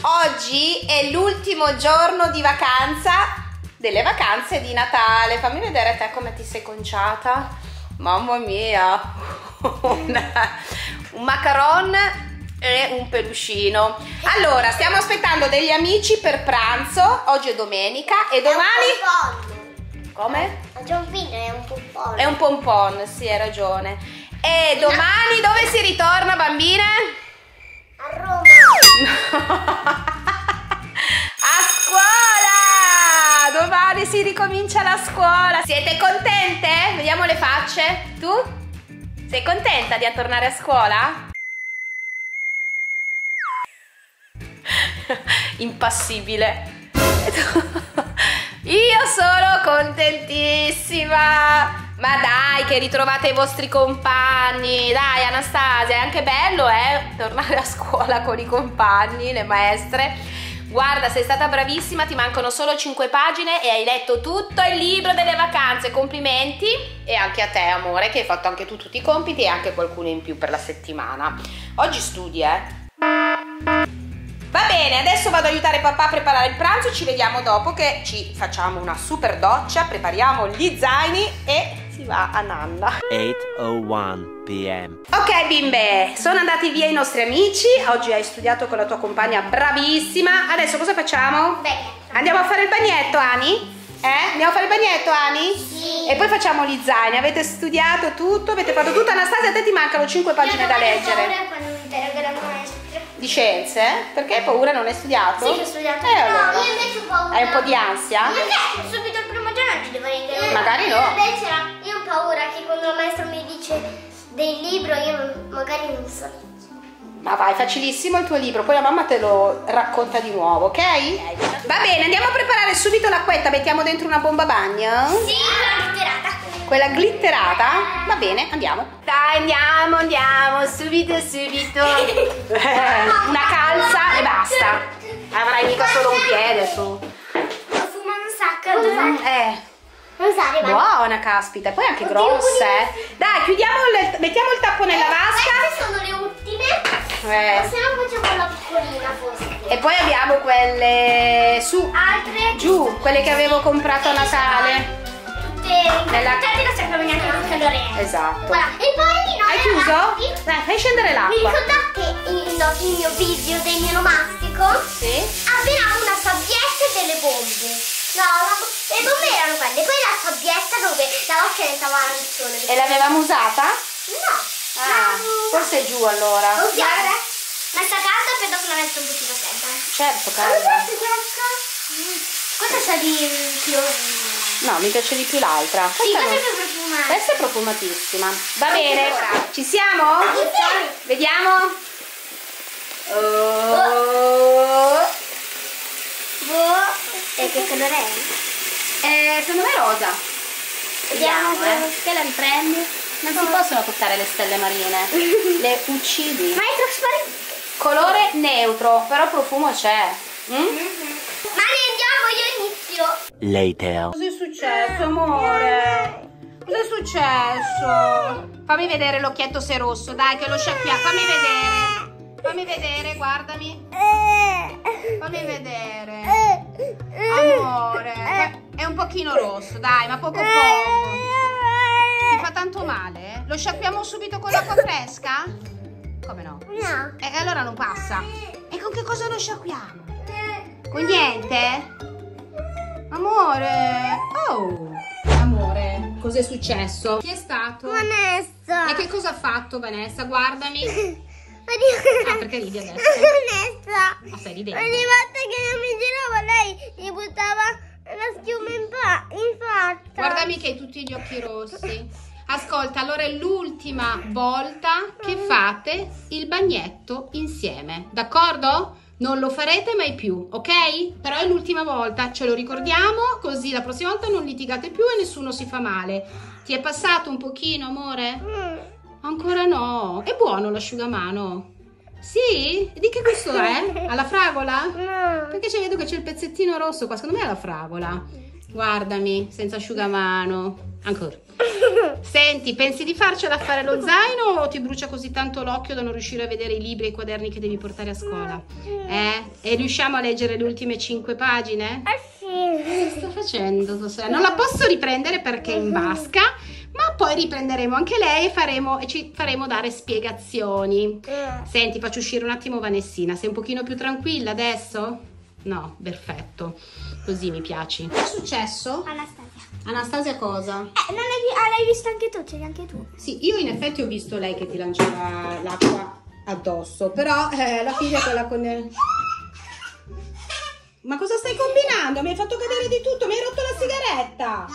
Oggi è l'ultimo giorno di vacanza, delle vacanze di Natale. Fammi vedere te come ti sei conciata. Mamma mia, un macaron e un pelucino. Allora, stiamo aspettando degli amici per pranzo. Oggi è domenica e domani... Come? Oggi è un film, è un pompon. È un pompon, sì, hai ragione. E domani dove si ritorna, bambine? A Roma! A scuola! Domani si ricomincia la scuola. Siete contente? Vediamo le facce. Tu? Sei contenta di tornare a scuola? Impassibile. Io sono contentissima. Ma dai, che ritrovate i vostri compagni. Dai, Anastasia, è anche bello, tornare a scuola con i compagni, le maestre. Guarda, sei stata bravissima, ti mancano solo 5 pagine e hai letto tutto il libro delle vacanze. Complimenti. E anche a te, amore, che hai fatto anche tu tutti i compiti e anche qualcuno in più per la settimana. Oggi studi, Va bene, adesso vado ad aiutare papà a preparare il pranzo. Ci vediamo dopo che ci facciamo una super doccia, prepariamo gli zaini e... va a nanna. 8:01 p.m. Ok bimbe, sono andati via i nostri amici. Oggi hai studiato con la tua compagna, bravissima. Adesso cosa facciamo? Bene. Andiamo a fare il bagnetto, Ani? Andiamo a fare il bagnetto, Ani? Sì. E poi facciamo gli zaini. Avete studiato tutto? Avete fatto tutto? Anastasia, a te ti mancano 5 pagine da leggere. Io ho paura quando mi interroga la maestra. Di scienze? Perché hai paura? Non hai studiato? Sì, ho studiato. Allora. No, io invece ho paura. Hai un po' di ansia? Io subito il primo giorno ci devo ringraziare. Magari no. Invece paura che quando la maestra mi dice del libro io magari non so. Ma vai, facilissimo il tuo libro, poi la mamma te lo racconta di nuovo, ok? Va bene, andiamo a preparare subito l'acquetta, mettiamo dentro una bomba bagno? Sì, quella glitterata. Quella glitterata? Va bene, andiamo. Dai, andiamo, subito. Una calza e basta. Avrai mica solo un piede su. Ho fumato un sacco. Buona, caspita, poi anche grosse. Dai, chiudiamo, mettiamo il tappo nella vasca. Queste sono le ultime. Se no facciamo la piccolina forse. E poi abbiamo quelle su. Altre. Giù, quelle che avevo comprato a Natale. Tutte incartate, non sappiamo neanche il calore. Esatto. Voilà. E poi no, hai chiuso? Avanti. Vai, fai scendere l'acqua. Mi ricordate il mio video del mio mastico? Sì. Avevamo una sabbietta e delle bombe. No, le bombe erano quelle, poi la sabbietta dove la vasca diventava arancione. E l'avevamo usata? No. Forse è giù allora. Guarda, ma sta calda per dopo la metto un pochino sempre. Certo, calda. Questa sa di più. No, mi piace di più l'altra. Sì, questa è più profumata. Questa è profumatissima. Va bene. Allora, ci siamo? Sì. Vediamo. E che colore è? Secondo me è rosa. Vediamo che la riprende. Non si possono toccare le stelle marine. Le uccidi. Ma è trasparente. Colore neutro, però profumo c'è. Ma ne andiamo, io inizio. Cos'è successo, amore? Cos'è successo? Fammi vedere l'occhietto se è rosso, dai che lo sciacquiamo. Fammi vedere. Fammi vedere, guardami. Fammi vedere. Amore, è un pochino rosso, dai, ma poco poco. Ti fa tanto male? Lo sciacquiamo subito con l'acqua fresca? Come no? No. E allora non passa. E con che cosa lo sciacquiamo? Con niente? Amore, amore, cos'è successo? Chi è stato? Vanessa. E che cosa ha fatto Vanessa? Guardami. Perché ridi adesso? Vanessa. Stai ridendo. Ogni volta che io mi giravo lei mi buttava la schiuma in faccia. Guardami che hai tutti gli occhi rossi. Ascolta, allora è l'ultima volta che fate il bagnetto insieme, d'accordo? Non lo farete mai più, ok? Però è l'ultima volta, ce lo ricordiamo, così la prossima volta non litigate più e nessuno si fa male. Ti è passato un pochino, amore? Ancora no. È buono l'asciugamano? Sì? Di che gusto è? Alla fragola? No. Perché ci vedo che c'è il pezzettino rosso qua. Secondo me è alla fragola. Guardami, senza asciugamano. Ancora. Senti, pensi di farcela a fare lo zaino o ti brucia così tanto l'occhio da non riuscire a vedere i libri e i quaderni che devi portare a scuola? E riusciamo a leggere le ultime 5 pagine? Che sta facendo tua sorella? Non la posso riprendere perché è in vasca, ma poi riprenderemo anche lei e ci faremo dare spiegazioni. Senti, faccio uscire un attimo Vanessina. Sei un pochino più tranquilla adesso? No, perfetto, così mi piaci. Che è successo? Anastasia. Anastasia cosa? Non l'hai vista anche tu, c'eri anche tu. Sì, io in effetti ho visto lei che ti lanciava l'acqua addosso, però la figlia quella con... Ma cosa stai combinando? Mi hai fatto cadere di tutto, mi hai rotto la sigaretta.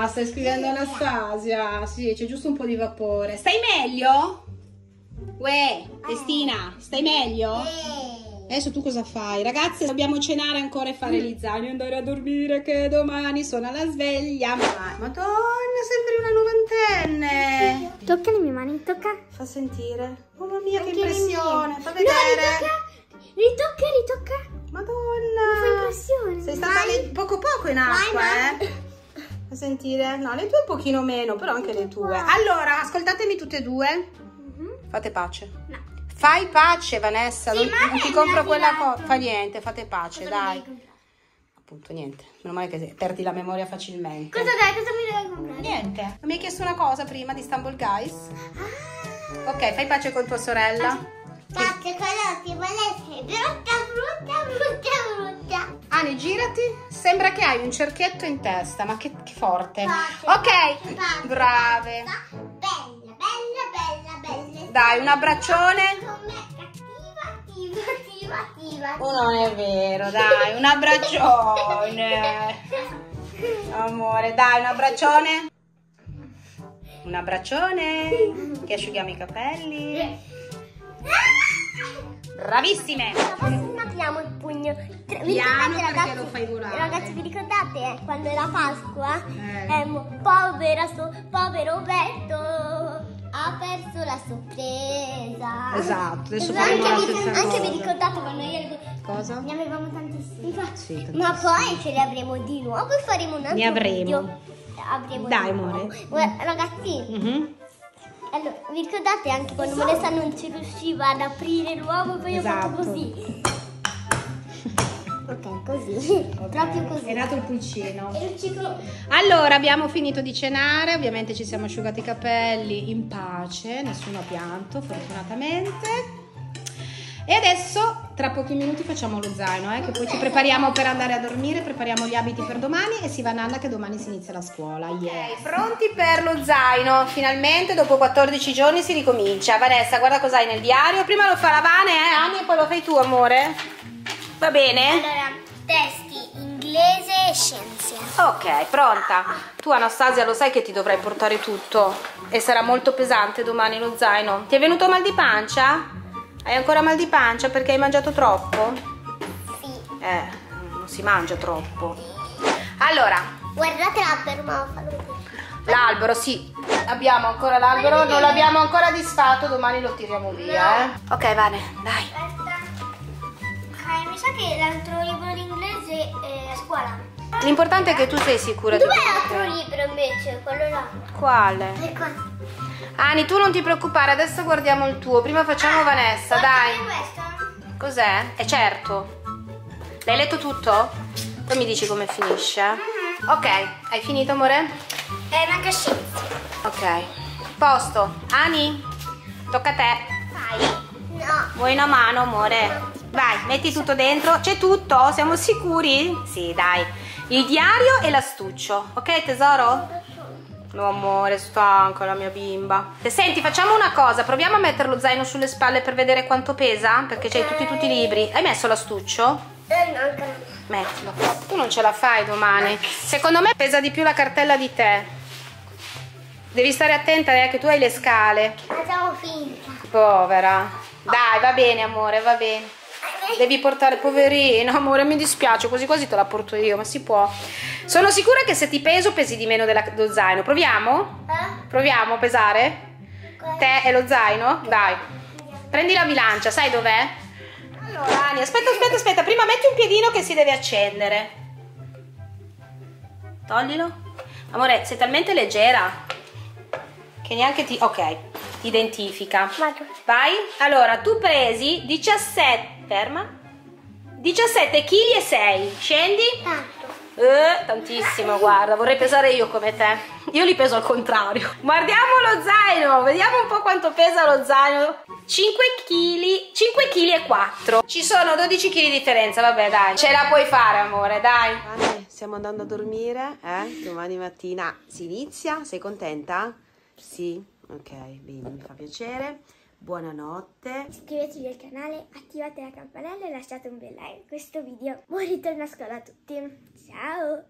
Ah, stai scrivendo Anastasia. Sì, c'è giusto un po' di vapore. Stai meglio? Uè, Testina, stai meglio? Adesso tu cosa fai? Ragazze, dobbiamo cenare ancora e fare gli zaini e andare a dormire che domani sono alla sveglia. Madonna, sembri una novantenne. Tocca le mie mani, tocca. Fa sentire. Mamma mia, anche che impressione, fa vedere. No, ritocca. Madonna. Fa impressione. Sei stata poco in acqua, Fa sentire. No, le tue un pochino meno, però anche le tue. Allora, ascoltatemi tutte e due. Fate pace. No. Fai pace, Vanessa, sì, non ti compro quella cosa. Fa niente, fate pace, cosa dai. Appunto, niente. Meno male che perdi la memoria facilmente. Cosa dai? Cosa mi devi comprare? Niente. Non mi hai chiesto una cosa prima di Istanbul Guys? Ah. Ok, fai pace con tua sorella. Guarda, quella che Vanessa è brutta. Ani, girati. Sembra che hai un cerchietto in testa, ma che forte. Pace, ok, pace, brave. Bella. Dai, un abbraccione. Oh, non è vero, dai, un abbraccione. Amore, dai, un abbraccione. Un abbraccione. Ti asciughiamo i capelli. Bravissime. Ma piano il pugno. Piano perché lo fai volare. Ragazzi, vi ricordate quando era Pasqua? Povero Roberto ha perso la sorpresa. Esatto, adesso faremo la stessa cosa. Anche vi ricordate quando io... Cosa? Ne avevamo tantissimi. Sì, tantissimi. Ma poi ce li avremo di nuovo e faremo un altro video. Dai, amore. Ragazzi, allora, vi ricordate anche quando Vanessa non ci riusciva ad aprire l'uovo? Poi ho fatto così. Ok, così, proprio così. È nato il pulcino. Allora, abbiamo finito di cenare, ovviamente ci siamo asciugati i capelli in pace, nessuno ha pianto, fortunatamente. E adesso, tra pochi minuti, facciamo lo zaino, che poi ci prepariamo per andare a dormire, prepariamo gli abiti per domani e si va a nanna che domani si inizia la scuola. Ok, pronti per lo zaino. Finalmente, dopo 14 giorni si ricomincia. Vanessa, guarda cosa hai nel diario. Prima lo fa la Vane, Ani, e poi lo fai tu, amore. Va bene? Allora, testi, inglese e scienze. Ok, pronta. Tu, Anastasia, lo sai che ti dovrai portare tutto e sarà molto pesante domani lo zaino. Ti è venuto mal di pancia? Hai ancora mal di pancia perché hai mangiato troppo? Sì. Non si mangia troppo. Allora. Guardate l'albero, ma fallo. L'albero, sì. Abbiamo ancora l'albero, non l'abbiamo ancora disfatto, domani lo tiriamo via, Ok, Vane, dai. Mi sa che l'altro libro d'inglese è a scuola. L'importante è che tu sei sicura. Dov'è l'altro libro invece? Quello là. Quale? Ani, tu non ti preoccupare, adesso guardiamo il tuo. Prima facciamo Vanessa, dai. Cos'è? È certo. L'hai letto tutto? Poi mi dici come finisce. Ok, hai finito, amore? Manca scienza. Ok. Posto. Ani, tocca a te. Vai. No. Vuoi una mano, amore? No. Vai, metti tutto dentro. C'è tutto? Siamo sicuri? Sì, dai. Il diario e l'astuccio. Ok, tesoro? No, amore, stanca la mia bimba. Senti, facciamo una cosa. Proviamo a mettere lo zaino sulle spalle per vedere quanto pesa. Perché c'hai tutti i libri. Hai messo l'astuccio? No. Mettilo. Tu non ce la fai domani. Secondo me pesa di più la cartella di te. Devi stare attenta, che tu hai le scale. Facciamo finta. Povera. Dai, va bene, amore, va bene. Devi portare, poverino, amore, mi dispiace, quasi quasi te la porto io, ma si può. Sono sicura che se ti peso pesi di meno dello zaino. Proviamo? Proviamo a pesare? Te e lo zaino? Dai. Prendi la bilancia, sai dov'è? Allora, Ani, aspetta, prima metti un piedino che si deve accendere. Toglilo. Amore, sei talmente leggera che neanche ti... ok, ti identifica. Vado. Vai. Allora, tu presi 17... ferma. 17,6 kg. Scendi. Tanto. Tantissimo, guarda, vorrei pesare io come te. Io li peso al contrario. Guardiamo lo zaino, vediamo un po' quanto pesa lo zaino. 5,4 kg. Ci sono 12 kg di differenza, vabbè dai. Ce la puoi fare, amore, dai. Vale, stiamo andando a dormire, eh? Domani mattina si inizia, sei contenta? Sì? Ok, bene, mi fa piacere. Buonanotte. Iscrivetevi al canale, attivate la campanella e lasciate un bel like a questo video. Buon ritorno a scuola a tutti. Ciao.